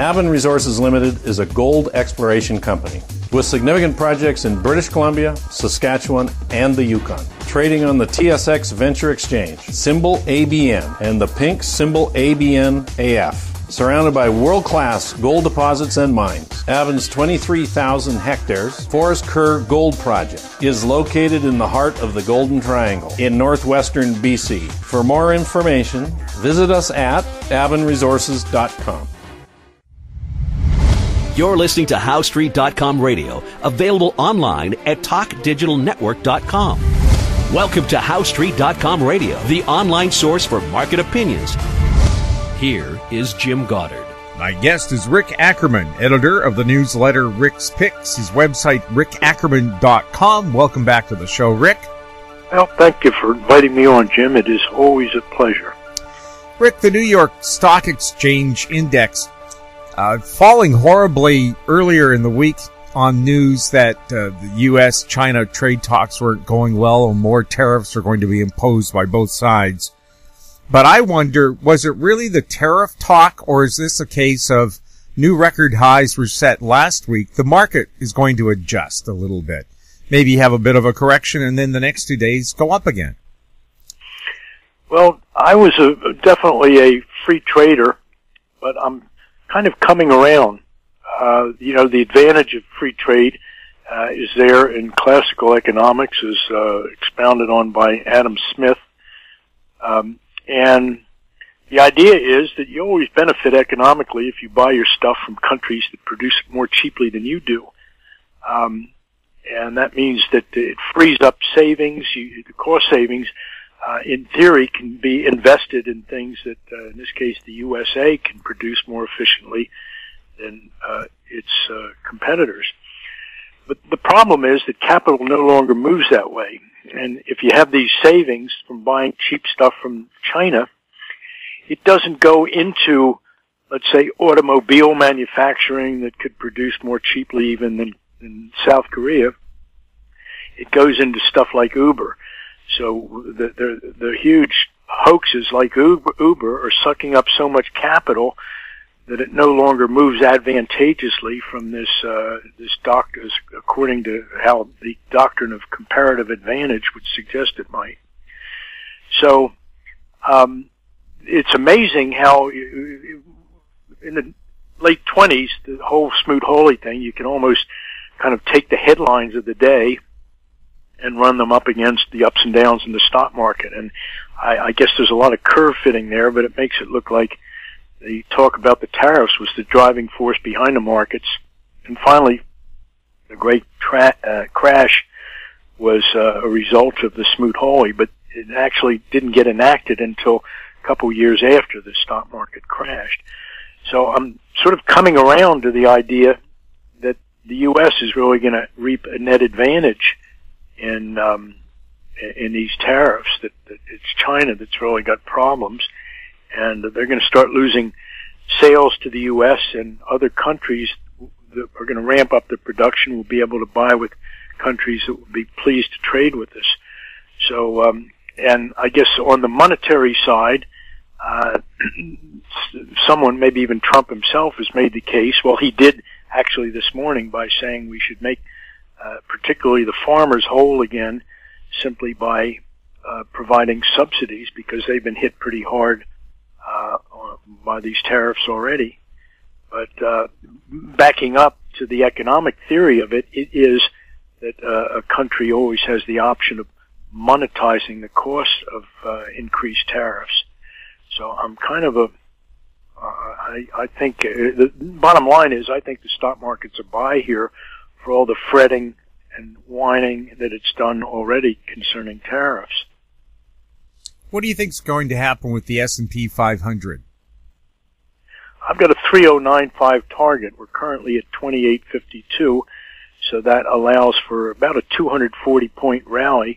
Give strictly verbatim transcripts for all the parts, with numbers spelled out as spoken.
Avon Resources Limited is a gold exploration company with significant projects in British Columbia, Saskatchewan, and the Yukon. Trading on the T S X Venture Exchange, symbol A B N, and the pink symbol A B N A F. Surrounded by world-class gold deposits and mines, Avon's twenty-three thousand hectares Forest Kerr Gold Project is located in the heart of the Golden Triangle in northwestern B C. For more information, visit us at avon resources dot com. You're listening to how street dot com Radio, available online at talk digital network dot com. Welcome to how street dot com Radio, the online source for market opinions. Here is Jim Goddard. My guest is Rick Ackerman, editor of the newsletter Rick's Picks, his website rick ackerman dot com. Welcome back to the show, Rick. Well, thank you for inviting me on, Jim. It is always a pleasure. Rick, the New York Stock Exchange index uh, falling horribly earlier in the week on news that uh, the U S China trade talks weren't going well and more tariffs are going to be imposed by both sides. But I wonder, was it really the tariff talk, or is this a case of new record highs were set last week? The market is going to adjust a little bit, maybe have a bit of a correction, and then the next two days go up again. Well, I was a, definitely a free trader, but I'm kind of coming around. Uh, you know, the advantage of free trade uh, is there in classical economics, is uh, expounded on by Adam Smith. Um, And the idea is that you always benefit economically if you buy your stuff from countries that produce it more cheaply than you do. Um, and that means that it frees up savings. You, the cost savings, uh, in theory, can be invested in things that, uh, in this case, the U S A can produce more efficiently than uh, its uh, competitors. But the problem is that capital no longer moves that way. And if you have these savings from buying cheap stuff from China, it doesn't go into, let's say, automobile manufacturing that could produce more cheaply even than in South Korea. It goes into stuff like Uber. So the, the, the huge hoaxes like Uber, Uber are sucking up so much capital that it no longer moves advantageously from this, uh, this doctrine, according to how the doctrine of comparative advantage would suggest it might. So, um, it's amazing how in the late twenties, the whole Smoot-Hawley thing, you can almost kind of take the headlines of the day and run them up against the ups and downs in the stock market. And I, I guess there's a lot of curve fitting there, but it makes it look like the talk about the tariffs was the driving force behind the markets. And finally, the great tra uh, crash was uh, a result of the Smoot-Hawley, but it actually didn't get enacted until a couple years after the stock market crashed. So I'm sort of coming around to the idea that the U S is really going to reap a net advantage in um, in these tariffs, that, that it's China that's really got problems. And they're going to start losing sales to the U S, and other countries that are going to ramp up their production will be able to buy with countries that will be pleased to trade with us. So, um, and I guess on the monetary side, uh, someone, maybe even Trump himself, has made the case. Well, he did actually this morning by saying we should make uh, particularly the farmers whole again simply by uh, providing subsidies, because they've been hit pretty hard Uh, by these tariffs already. But uh, backing up to the economic theory of it, it is that uh, a country always has the option of monetizing the cost of uh, increased tariffs. So I'm kind of a, uh, I, I think, uh, the bottom line is I think the stock market's a buy here for all the fretting and whining that it's done already concerning tariffs. What do you think is going to happen with the S and P five hundred? I've got a three oh nine five target. We're currently at twenty-eight fifty-two, so that allows for about a two hundred forty point rally,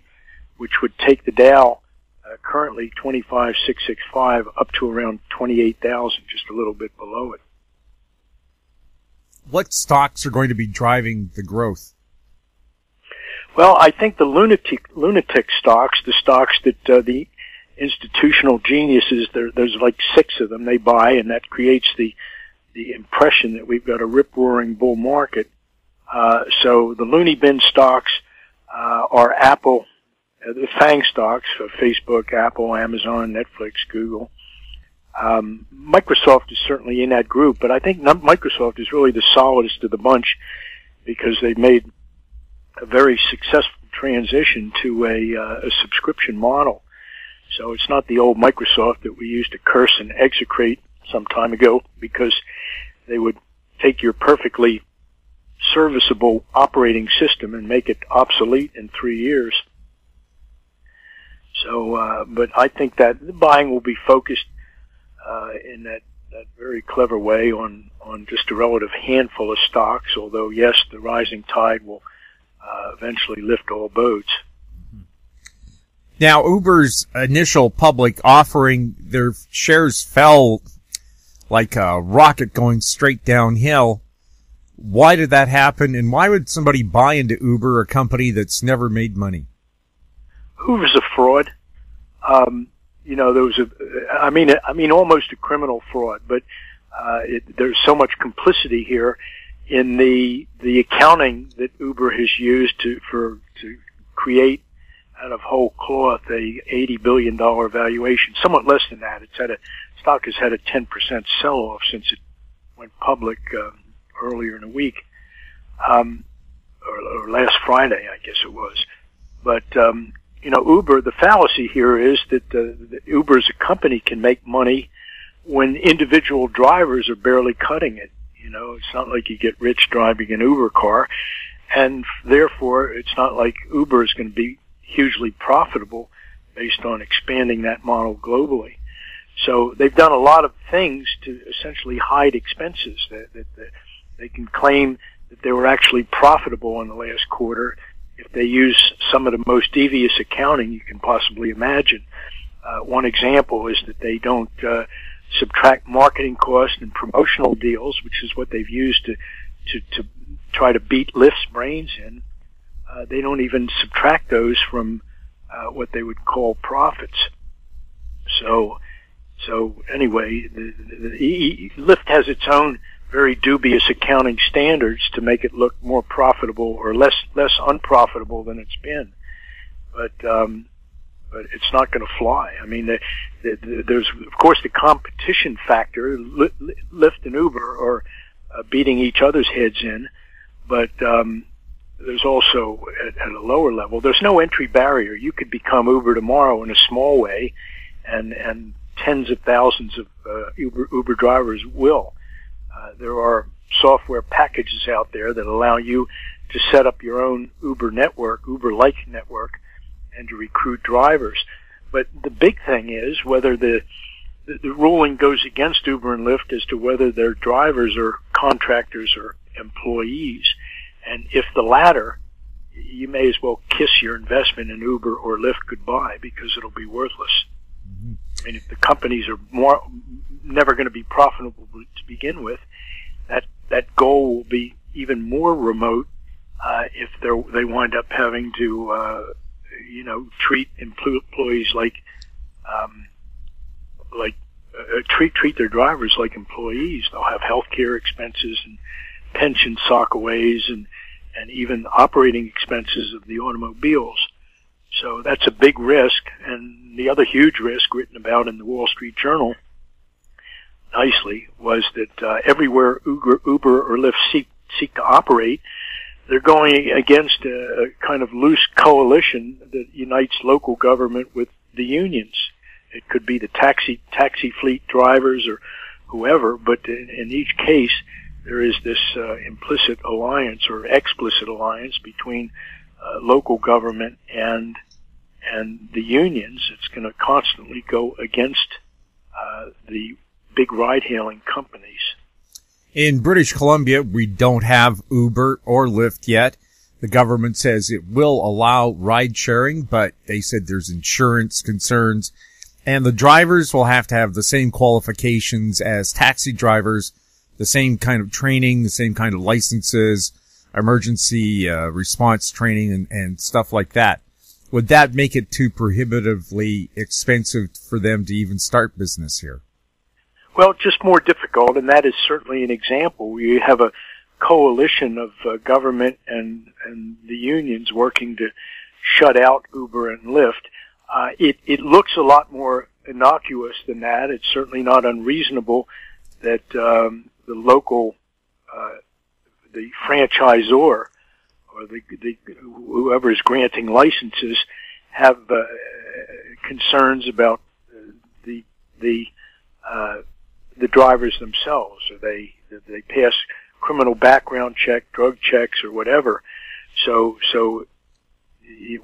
which would take the Dow, uh, currently twenty-five six sixty-five, up to around twenty-eight thousand, just a little bit below it. What stocks are going to be driving the growth? Well, I think the lunatic, lunatic stocks, the stocks that uh, the institutional geniuses, there, there's like six of them, they buy, and that creates the the impression that we've got a rip-roaring bull market. Uh, so the loony bin stocks uh, are Apple, uh, the FANG stocks, so Facebook, Apple, Amazon, Netflix, Google. Um, Microsoft is certainly in that group, but I think Microsoft is really the solidest of the bunch because they've made a very successful transition to a, uh, a subscription model. So it's not the old Microsoft that we used to curse and execrate some time ago because they would take your perfectly serviceable operating system and make it obsolete in three years. So, uh, but I think that the buying will be focused uh, in that, that very clever way on, on just a relative handful of stocks, although, yes, the rising tide will uh, eventually lift all boats. Now, Uber's initial public offering, their shares fell like a rocket going straight downhill. Why did that happen, and why would somebody buy into Uber, a company that's never made money? Uber's a fraud. Um, you know, there was a, I mean, I mean, almost a criminal fraud, but uh, it, there's so much complicity here in the the accounting that Uber has used to for to create, out of whole cloth, a eighty billion dollar valuation, somewhat less than that. It's had a, stock has had a ten percent sell-off since it went public uh, earlier in the week, um, or, or last Friday, I guess it was. But, um, you know, Uber, the fallacy here is that, uh, that Uber as a company can make money when individual drivers are barely cutting it. You know, it's not like you get rich driving an Uber car, and therefore it's not like Uber is going to be hugely profitable based on expanding that model globally. So they've done a lot of things to essentially hide expenses. That, that, that they can claim that they were actually profitable in the last quarter if they use some of the most devious accounting you can possibly imagine. Uh, one example is that they don't uh, subtract marketing costs and promotional deals, which is what they've used to, to, to try to beat Lyft's brains in. Uh, they don't even subtract those from uh, what they would call profits. So, so anyway, the, the, the, Lyft has its own very dubious accounting standards to make it look more profitable or less less unprofitable than it's been. But um, but it's not going to fly. I mean, the, the, the, there's of course the competition factor. Lyft and Uber are uh, beating each other's heads in, but. Um, There's also, at, at a lower level, there's no entry barrier. You could become Uber tomorrow in a small way, and and tens of thousands of uh, Uber, Uber drivers will. Uh, there are software packages out there that allow you to set up your own Uber network, Uber-like network, and to recruit drivers. But the big thing is whether the, the, the ruling goes against Uber and Lyft as to whether their drivers are contractors or employees. And if the latter, you may as well kiss your investment in Uber or Lyft goodbye because it'll be worthless. Mm-hmm. I mean, if the companies are more, never going to be profitable to begin with, that that goal will be even more remote uh, if they they wind up having to, uh, you know, treat employees like um, like uh, treat treat their drivers like employees. They'll have healthcare expenses and pension sockaways and, and even operating expenses of the automobiles. So that's a big risk. And the other huge risk written about in the Wall Street Journal nicely was that uh, everywhere Uber, Uber or Lyft seek, seek to operate, they're going against a, a kind of loose coalition that unites local government with the unions. It could be the taxi, taxi fleet drivers or whoever, but in, in each case, there is this uh, implicit alliance or explicit alliance between uh, local government and and the unions. It's going to constantly go against uh, the big ride-hailing companies. In British Columbia, we don't have Uber or Lyft yet. The government says it will allow ride-sharing, but they said there's insurance concerns, and the drivers will have to have the same qualifications as taxi drivers, the same kind of training, the same kind of licenses, emergency uh, response training, and, and stuff like that. Would that make it too prohibitively expensive for them to even start business here? Well, just more difficult, and that is certainly an example. We have a coalition of uh, government and, and the unions working to shut out Uber and Lyft. Uh, it, it looks a lot more innocuous than that. It's certainly not unreasonable that um, the local, uh, the franchisor or the, the whoever is granting licenses have uh, concerns about the the uh, the drivers themselves. Or they they pass criminal background check, drug checks, or whatever. So so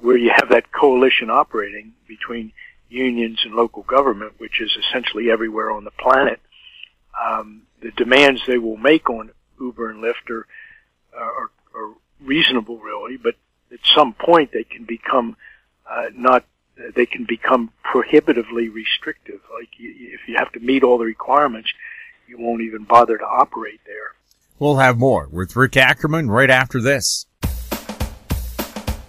where you have that coalition operating between unions and local government, which is essentially everywhere on the planet, um, the demands they will make on Uber and Lyft are, are, are reasonable, really. But at some point, they can become uh, not they can become prohibitively restrictive. Like you, if you have to meet all the requirements, you won't even bother to operate there. We'll have more with Rick Ackerman right after this.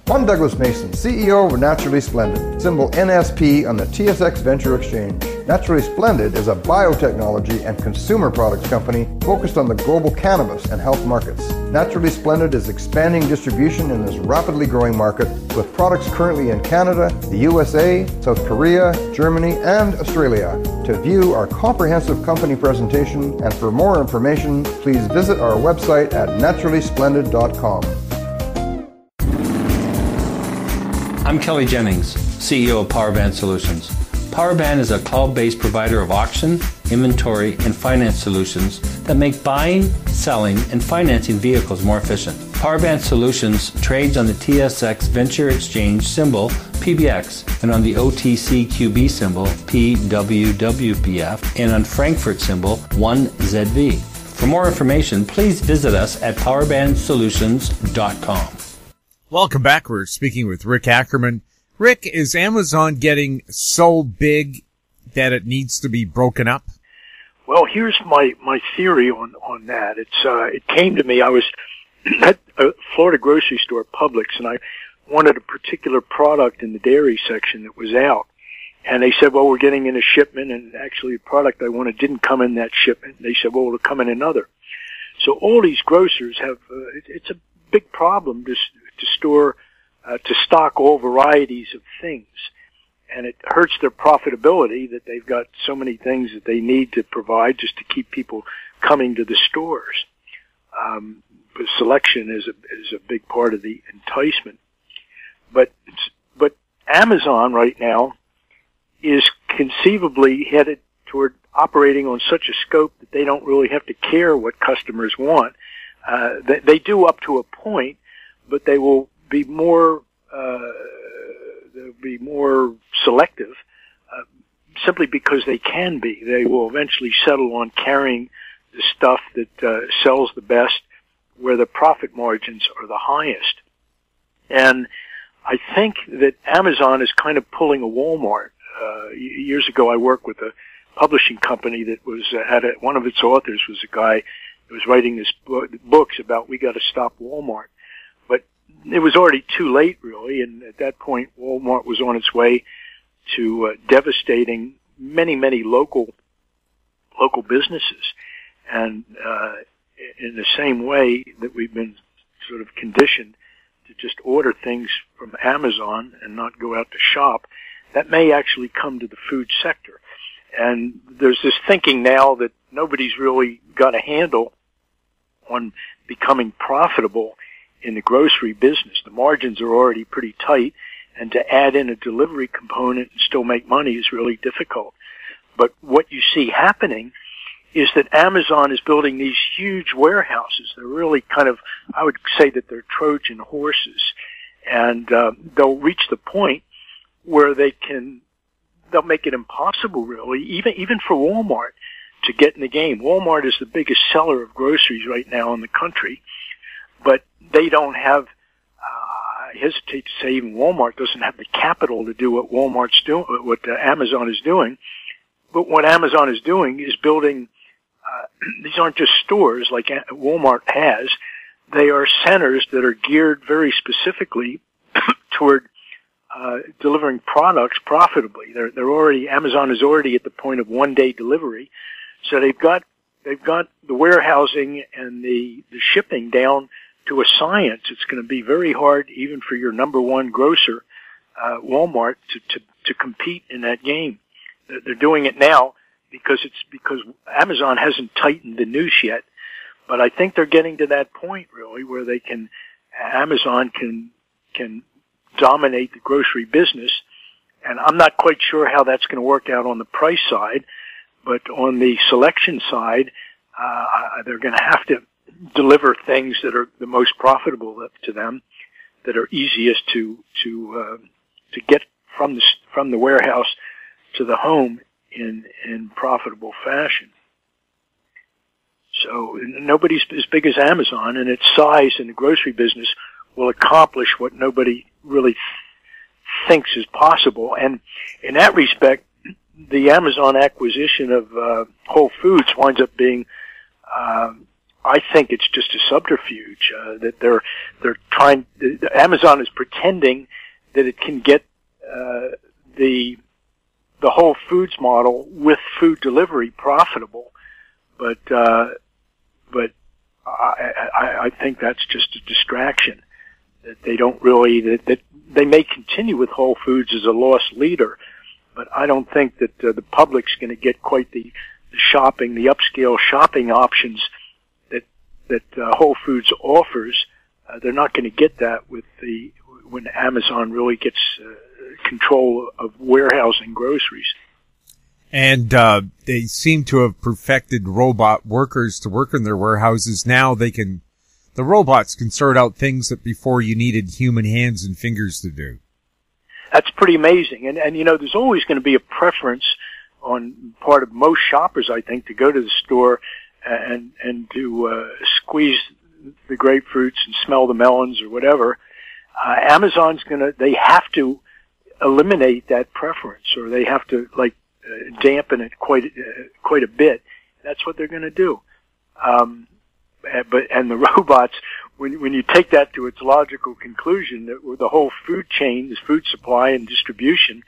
I'm Douglas Mason, C E O of Naturally Splendid, symbol N S P on the T S X Venture Exchange. Naturally Splendid is a biotechnology and consumer products company focused on the global cannabis and health markets. Naturally Splendid is expanding distribution in this rapidly growing market with products currently in Canada, the U S A, South Korea, Germany, and Australia. To view our comprehensive company presentation and for more information, please visit our website at naturally splendid dot com. I'm Kelly Jennings, C E O of PowerBand Solutions. PowerBand is a cloud-based provider of auction, inventory, and finance solutions that make buying, selling, and financing vehicles more efficient. PowerBand Solutions trades on the T S X Venture Exchange symbol P B X and on the O T C Q B symbol P W W B F and on Frankfurt symbol one Z V. For more information, please visit us at power band solutions dot com. Welcome back. We're speaking with Rick Ackerman. Rick, is Amazon getting so big that it needs to be broken up? Well, here's my, my theory on, on that. It's, uh, it came to me. I was at a Florida grocery store, Publix, and I wanted a particular product in the dairy section that was out. And they said, well, we're getting in a shipment, and actually the product I wanted didn't come in that shipment. They said, well, it'll come in another. So all these grocers have, uh, it, it's a big problem to to store, uh, to stock all varieties of things. And it hurts their profitability that they've got so many things that they need to provide just to keep people coming to the stores. Um, but selection is a, is a big part of the enticement. But, but Amazon right now is conceivably headed toward operating on such a scope that they don't really have to care what customers want. Uh, they, they do up to a point, but they will be more uh, they'll be more selective, uh, simply because they can be. They will eventually settle on carrying the stuff that uh, sells the best, where the profit margins are the highest. And I think that Amazon is kind of pulling a Walmart. Uh, years ago, I worked with a publishing company that was uh, had a, one of its authors was a guy who was writing this book, books about we got to stop Walmart. It was already too late, really, and at that point, Walmart was on its way to uh, devastating many, many local local businesses. And uh, in the same way that we've been sort of conditioned to just order things from Amazon and not go out to shop, that may actually come to the food sector. And there's this thinking now that nobody's really got a handle on becoming profitable in the grocery business. The margins are already pretty tight, and to add in a delivery component and still make money is really difficult. But what you see happening is that Amazon is building these huge warehouses. They're really kind of, I would say that they're Trojan horses. And uh, they'll reach the point where they can, they'll make it impossible, really, even, even for Walmart to get in the game. Walmart is the biggest seller of groceries right now in the country. But they don't have, uh, I hesitate to say even Walmart doesn't have the capital to do what Walmart's doing, what uh, Amazon is doing. But what Amazon is doing is building, uh, these aren't just stores like Walmart has. They are centers that are geared very specifically toward, uh, delivering products profitably. They're, they're already, Amazon is already at the point of one day delivery. So they've got they've got the warehousing and the the shipping down to a science. It's going to be very hard, even for your number one grocer, uh, Walmart, to to to compete in that game. They're doing it now because it's because Amazon hasn't tightened the noose yet. But I think they're getting to that point really where they can, Amazon can can dominate the grocery business. And I'm not quite sure how that's going to work out on the price side, but on the selection side, uh, they're going to have to deliver things that are the most profitable to them, that are easiest to to uh, to get from the from the warehouse to the home in in profitable fashion. So nobody's as big as Amazon, and its size in the grocery business will accomplish what nobody really thinks is possible. And in that respect, the Amazon acquisition of uh, Whole Foods winds up being, uh, I think it's just a subterfuge, uh, that they're they're trying. The, Amazon is pretending that it can get uh, the the Whole Foods model with food delivery profitable, but uh, but I, I, I think that's just a distraction. That they don't really that, that they may continue with Whole Foods as a loss leader, but I don't think that uh, the public's going to get quite the, the shopping, the upscale shopping options that that uh, Whole Foods offers. Uh, they're not going to get that with the when Amazon really gets uh, control of warehousing groceries. And uh, they seem to have perfected robot workers to work in their warehouses. Now they can. The robots can sort out things that before you needed human hands and fingers to do. That's pretty amazing. And, and you know, there's always going to be a preference on part of most shoppers, I think, to go to the store and, and to uh, squeeze the grapefruits and smell the melons or whatever. Uh, Amazon's going to, they have to eliminate that preference, or they have to, like, uh, dampen it quite, uh, quite a bit. That's what they're going to do. Um, But and the robots, when when you take that to its logical conclusion, that the whole food chain, this food supply and distribution,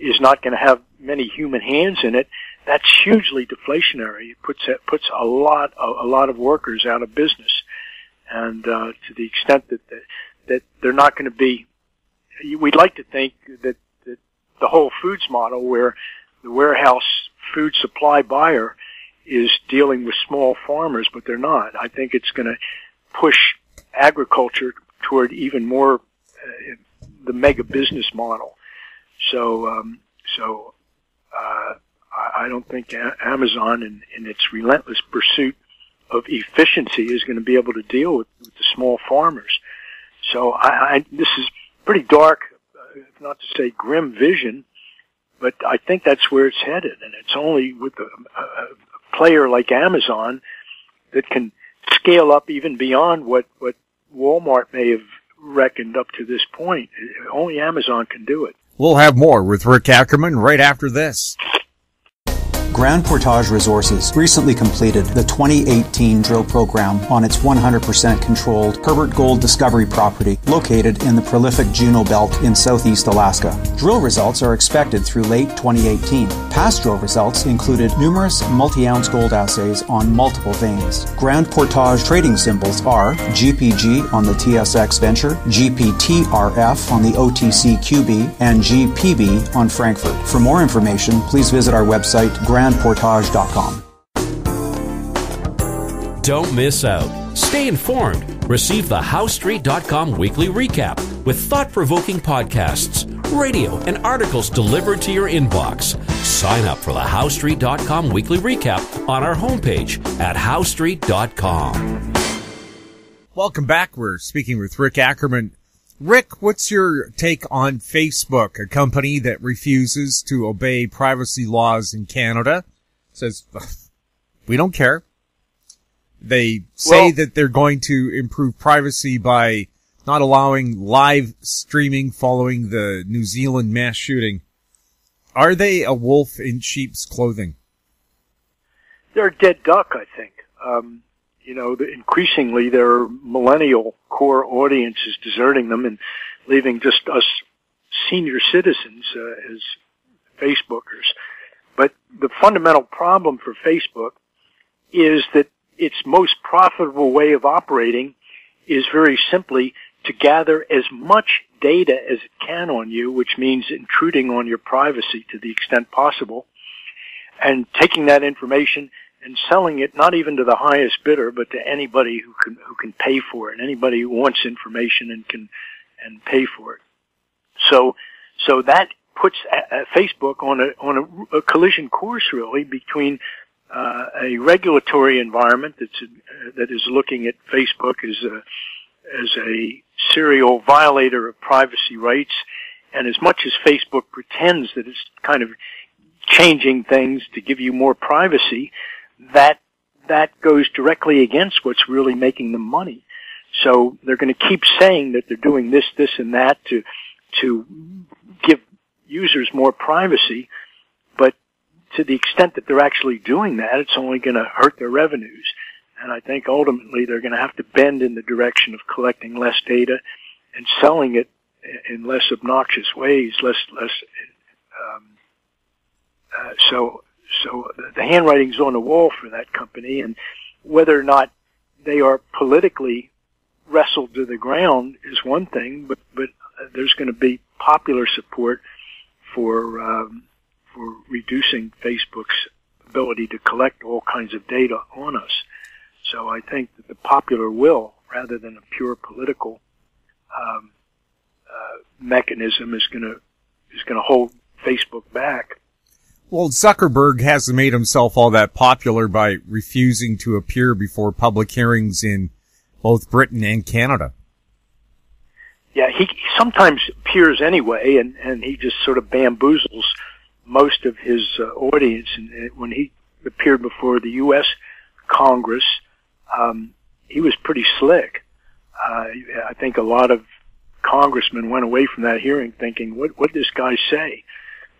is not going to have many human hands in it. That's hugely deflationary. It puts it puts a lot a, a lot of workers out of business, and uh, to the extent that the, that they're not going to be, we'd like to think that, that the Whole Foods model, where the warehouse food supply buyer is dealing with small farmers, but they're not. I think it's going to push agriculture toward even more uh, the mega business model. So, um, so uh, I don't think Amazon, in, in its relentless pursuit of efficiency, is going to be able to deal with, with the small farmers. So, I, I, this is pretty dark, uh, not to say grim vision, but I think that's where it's headed, and it's only with the uh, player like Amazon that can scale up even beyond what, what Walmart may have reckoned up to this point. Only Amazon can do it. We'll have more with Rick Ackerman right after this. Grand Portage Resources recently completed the twenty eighteen drill program on its one hundred percent controlled Herbert Gold Discovery property located in the prolific Juno Belt in southeast Alaska. Drill results are expected through late twenty eighteen. Past drill results included numerous multi-ounce gold assays on multiple veins. Grand Portage trading symbols are G P G on the T S X Venture, G P T R F on the O T C Q B, and G P B on Frankfurt. For more information, please visit our website, Grand Portage dot com. Don't miss out. Stay informed. Receive the How Street dot com weekly recap with thought-provoking podcasts, radio, and articles delivered to your inbox. Sign up for the How Street dot com weekly recap on our homepage at How Street dot com. Welcome back. We're speaking with Rick Ackerman. Rick, what's your take on Facebook, a company that refuses to obey privacy laws in Canada? Says, we don't care. They say well, that they're going to improve privacy by not allowing live streaming following the New Zealand mass shooting. Are they a wolf in sheep's clothing? They're a dead duck, I think. Um You know, increasingly their millennial core audience is deserting them and leaving just us senior citizens uh, as Facebookers. But the fundamental problem for Facebook is that its most profitable way of operating is very simply to gather as much data as it can on you, which means intruding on your privacy to the extent possible, and taking that information and selling it not even to the highest bidder, but to anybody who can who can pay for it, anybody who wants information and can and pay for it. So so that puts Facebook on a on a, a collision course, really, between uh, a regulatory environment that's uh, that is looking at Facebook as a as a serial violator of privacy rights, and as much as Facebook pretends that it's kind of changing things to give you more privacy, that that goes directly against what's really making them money. So they're going to keep saying that they're doing this, this, and that to to give users more privacy, but to the extent that they're actually doing that, it's only going to hurt their revenues. And I think ultimately they're going to have to bend in the direction of collecting less data and selling it in less obnoxious ways, less less. Um, uh, so so the handwriting's on the wall for that company, and whether or not they are politically wrestled to the ground is one thing, but but there's going to be popular support for um, for reducing Facebook's ability to collect all kinds of data on us. So I think that the popular will, rather than a pure political um, uh, mechanism, is going to is going to hold Facebook back. Well, Zuckerberg hasn't made himself all that popular by refusing to appear before public hearings in both Britain and Canada. Yeah, he sometimes appears anyway, and and he just sort of bamboozles most of his uh, audience. And when he appeared before the U S Congress, Um, he was pretty slick. Uh, I think a lot of congressmen went away from that hearing thinking, "What what did this guy say?"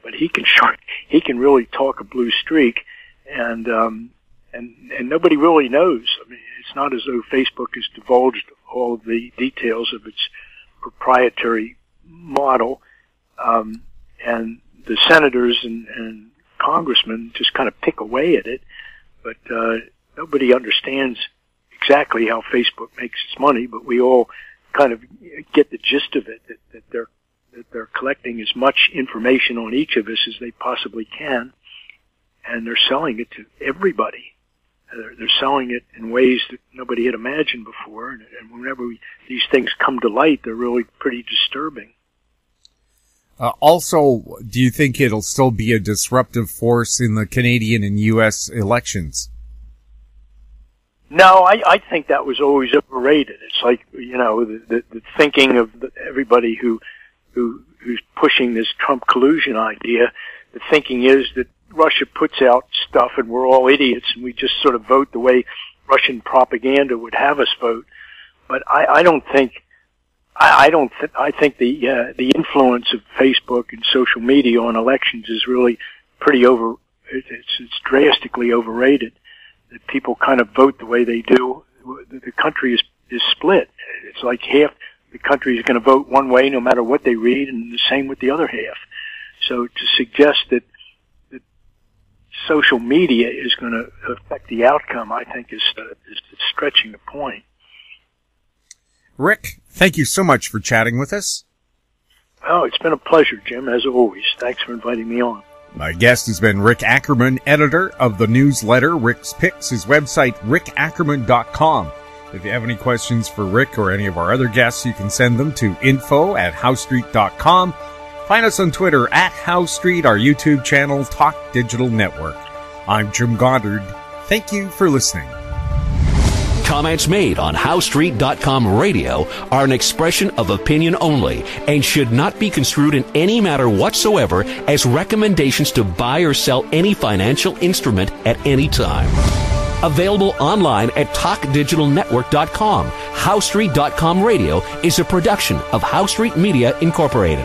But he can short, he can really talk a blue streak, and um, and and nobody really knows. I mean, it's not as though Facebook has divulged all of the details of its proprietary model, um, and the senators and, and congressmen just kind of pick away at it, but uh, nobody understands exactly how Facebook makes its money, but we all kind of get the gist of it, that, that they're that they're collecting as much information on each of us as they possibly can, and they're selling it to everybody. They're, they're selling it in ways that nobody had imagined before, and, and whenever we, these things come to light, they're really pretty disturbing. Uh, also, do you think it'll still be a disruptive force in the Canadian and U S elections? No, I, I think that was always overrated. It's like, you know, the, the, the thinking of the, everybody who, who, who's pushing this Trump collusion idea. The thinking is that Russia puts out stuff and we're all idiots and we just sort of vote the way Russian propaganda would have us vote. But I, I don't think, I, I don't think, I think the, uh, the influence of Facebook and social media on elections is really pretty over, it's, it's drastically overrated. That people kind of vote the way they do. The country is, is split. It's like half the country is going to vote one way no matter what they read, and the same with the other half. So to suggest that, that social media is going to affect the outcome, I think, is, uh, is stretching the point. Rick, thank you so much for chatting with us. Oh, it's been a pleasure, Jim, as always. Thanks for inviting me on. My guest has been Rick Ackerman, editor of the newsletter Rick's Picks, his website rick ackerman dot com. If you have any questions for Rick or any of our other guests, you can send them to info at howestreet dot com. Find us on Twitter at Howestreet, our YouTube channel, Talk Digital Network. I'm Jim Goddard. Thank you for listening. Comments made on Howestreet dot com radio are an expression of opinion only and should not be construed in any matter whatsoever as recommendations to buy or sell any financial instrument at any time. Available online at talk digital network dot com. Howestreet dot com radio is a production of Howestreet Media Incorporated.